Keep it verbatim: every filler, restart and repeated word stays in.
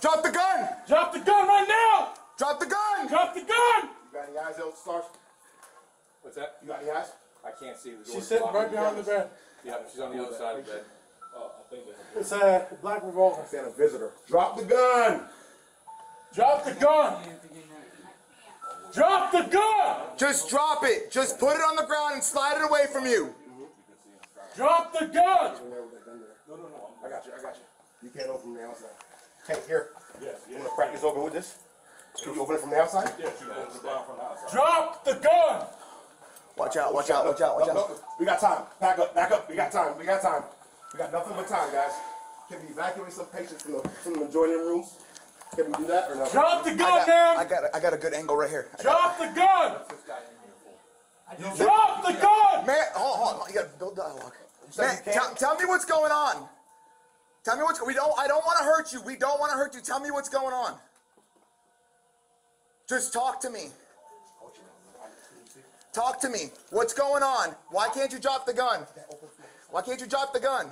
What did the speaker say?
Drop the gun! Drop the gun right now! Drop the gun! Drop the gun! You got any eyes, Elder Sergeant? What's that? You got any eyes? I can't see. The she's sitting right behind the bed. Yeah, but she's on the other side of the bed. Oh, I think that's it's a black revolver. It's a visitor. Drop the gun! Drop the gun! Drop the gun! Just drop it. Just put it on the ground and slide it away from you. Drop the gun! No, no, no. I got you. I got you. You can't open the outside. Hey, here. Yes, yes. You want to crack this open with this? Can you open it from the outside? Yes, you open the ground from the outside. Drop the gun! Watch out, watch out, watch out, watch out. No, no, no. We got time. Back up, back up. We got time, we got time. We got nothing but time, guys. Can we evacuate some patients from the, from the adjoining rooms? Can we do that or not? Drop the gun, man! I got, I got a good angle right here. Drop the gun! Drop the gun! Man, hold, hold, hold. You gotta build dialogue. Man, tell, tell me what's going on. Tell me what's we don't. I don't want to hurt you. We don't want to hurt you. Tell me what's going on. Just talk to me. Talk to me. What's going on? Why can't you drop the gun? Why can't you drop the gun?